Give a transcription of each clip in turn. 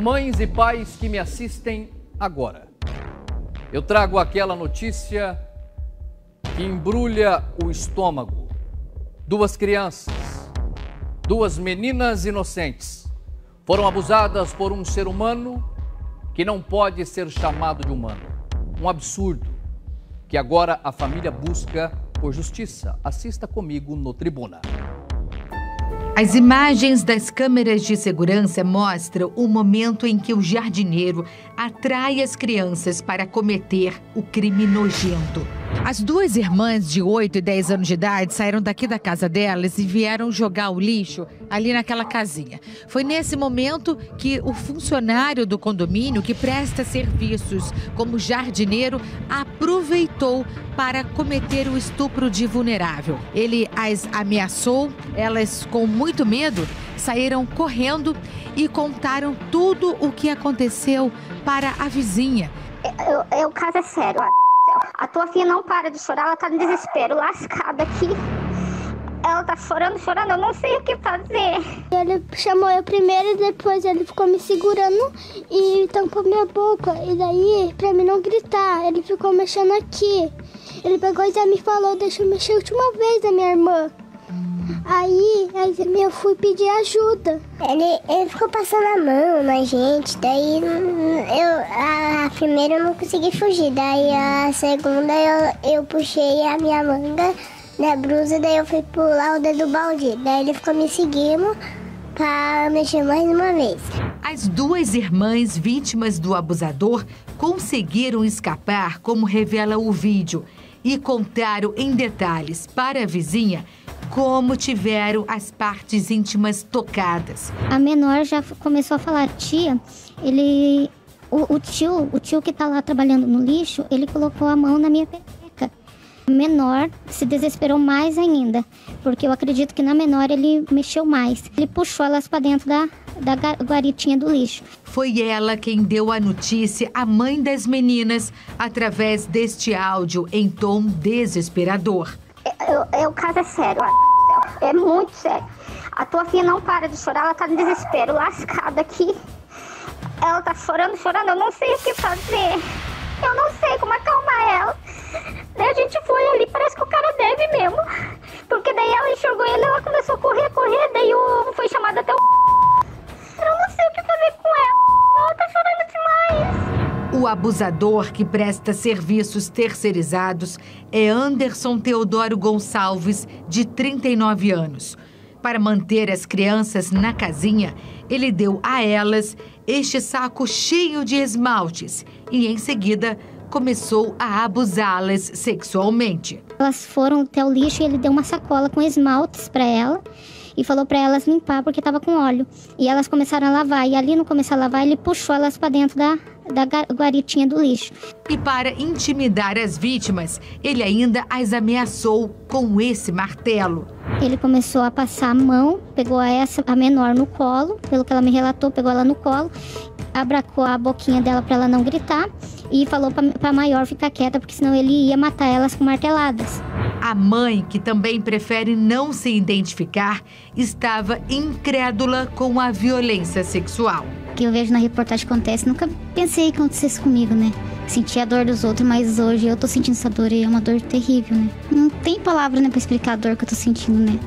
Mães e pais que me assistem agora, eu trago aquela notícia que embrulha o estômago. Duas crianças, duas meninas inocentes, foram abusadas por um ser humano que não pode ser chamado de humano. Um absurdo que agora a família busca por justiça. Assista comigo no Tribuna. As imagens das câmeras de segurança mostram o momento em que o jardineiro atrai as crianças para cometer o crime nojento. As duas irmãs de 8 e 10 anos de idade saíram daqui da casa delas e vieram jogar o lixo ali naquela casinha. Foi nesse momento que o funcionário do condomínio, que presta serviços como jardineiro, aproveitou para cometer o estupro de vulnerável. Ele as ameaçou, elas com muito medo saíram correndo e contaram tudo o que aconteceu para a vizinha. O caso é sério. A tua filha não para de chorar, ela tá no desespero, lascada aqui. Ela tá chorando, chorando, eu não sei o que fazer. Ele chamou eu primeiro e depois ele ficou me segurando e tampou minha boca. E daí, pra mim não gritar, ele ficou mexendo aqui. Ele pegou e já me falou, deixa eu mexer a última vez da minha irmã. Aí eu fui pedir ajuda. Ele ficou passando a mão na gente, daí a primeira eu não consegui fugir, daí a segunda eu puxei a minha manga da blusa, daí eu fui pular o dedo balde, daí ele ficou me seguindo para mexer mais uma vez. As duas irmãs vítimas do abusador conseguiram escapar, como revela o vídeo, e contaram em detalhes para a vizinha como tiveram as partes íntimas tocadas. A menor já começou a falar, tia, o tio que tá lá trabalhando no lixo, ele colocou a mão na minha pereca. A menor se desesperou mais ainda, porque eu acredito que na menor ele mexeu mais. Ele puxou elas para dentro da guaritinha do lixo. Foi ela quem deu a notícia à mãe das meninas através deste áudio em tom desesperador. O caso é sério, é muito sério. A tua filha não para de chorar, ela tá no desespero, lascada aqui. Ela tá chorando, chorando, eu não sei o que fazer. Eu não sei como acalmar ela. Daí a gente foi ali, parece que o cara deve mesmo. Porque daí ela enxergou ele, ela começou a correr, daí foi chamado até o... Eu não sei o que fazer com ela, ela tá chorando demais. O abusador, que presta serviços terceirizados, é Anderson Teodoro Gonçalves, de 39 anos. Para manter as crianças na casinha, ele deu a elas este saco cheio de esmaltes e, em seguida, começou a abusá-las sexualmente. Elas foram até o lixo e ele deu uma sacola com esmaltes para ela e falou para elas limpar porque estava com óleo. E elas começaram a lavar e ali não começou a lavar, ele puxou elas para dentro da guaritinha do lixo. E para intimidar as vítimas, ele ainda as ameaçou com esse martelo. Ele começou a passar a mão, pegou a menor no colo, pelo que ela me relatou, pegou ela no colo, abracou a boquinha dela para ela não gritar e falou para a maior ficar quieta, porque senão ele ia matar elas com marteladas. A mãe, que também prefere não se identificar, estava incrédula com a violência sexual. O que eu vejo na reportagem acontece, nunca pensei que acontecesse comigo, né? Senti a dor dos outros, mas hoje eu tô sentindo essa dor e é uma dor terrível, né? Não tem palavra, né, pra explicar a dor que eu tô sentindo, né?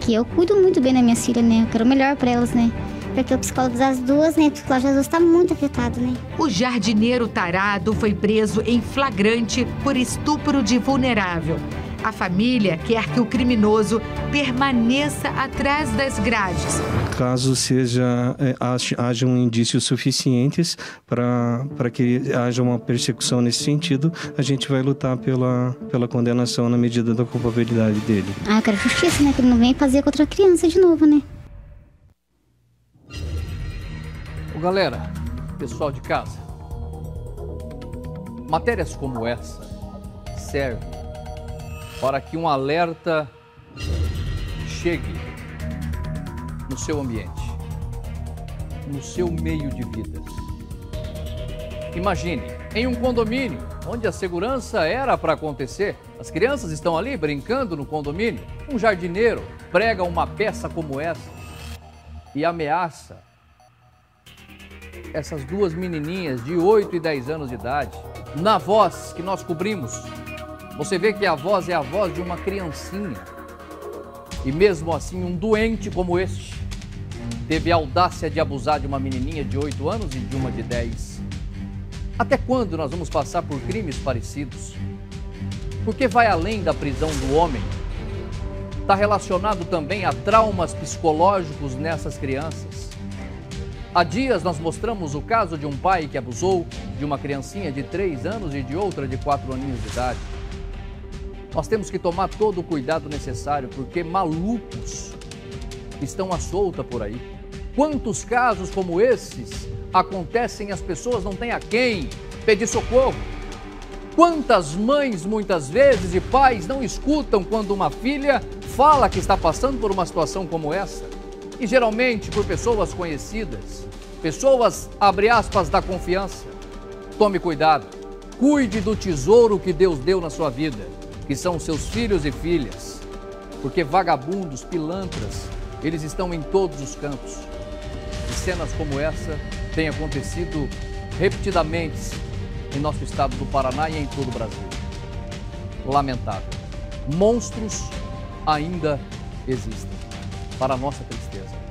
Que eu cuido muito bem da minha filha, né? Eu quero o melhor pra elas, né? Porque o psicólogo das duas, né? O psicólogo das duas tá muito afetado, né? O jardineiro tarado foi preso em flagrante por estupro de vulnerável. A família quer que o criminoso permaneça atrás das grades. Caso hajam indícios suficientes para que haja uma persecução nesse sentido, a gente vai lutar pela condenação na medida da culpabilidade dele. Eu quero justiça, né? Que ele não vem fazer contra a criança de novo, né? Ô, galera, pessoal de casa, matérias como essa servem para que um alerta chegue no seu ambiente, no seu meio de vida. Imagine, em um condomínio, onde a segurança era para acontecer, as crianças estão ali brincando no condomínio, um jardineiro prega uma peça como essa e ameaça essas duas menininhas de 8 e 10 anos de idade. Na voz que nós cobrimos, você vê que a voz é a voz de uma criancinha. E mesmo assim, um doente como este teve a audácia de abusar de uma menininha de 8 anos e de uma de 10. Até quando nós vamos passar por crimes parecidos? Porque vai além da prisão do homem. Está relacionado também a traumas psicológicos nessas crianças. Há dias nós mostramos o caso de um pai que abusou de uma criancinha de 3 anos e de outra de 4 aninhos de idade. Nós temos que tomar todo o cuidado necessário, porque malucos estão à solta por aí. Quantos casos como esses acontecem e as pessoas não têm a quem pedir socorro? Quantas mães, muitas vezes, e pais não escutam quando uma filha fala que está passando por uma situação como essa? E geralmente por pessoas conhecidas, pessoas, abre aspas, da confiança. Tome cuidado, cuide do tesouro que Deus deu na sua vida, que são seus filhos e filhas, porque vagabundos, pilantras, eles estão em todos os cantos. E cenas como essa têm acontecido repetidamente em nosso estado do Paraná e em todo o Brasil. Lamentável. Monstros ainda existem, para a nossa tristeza.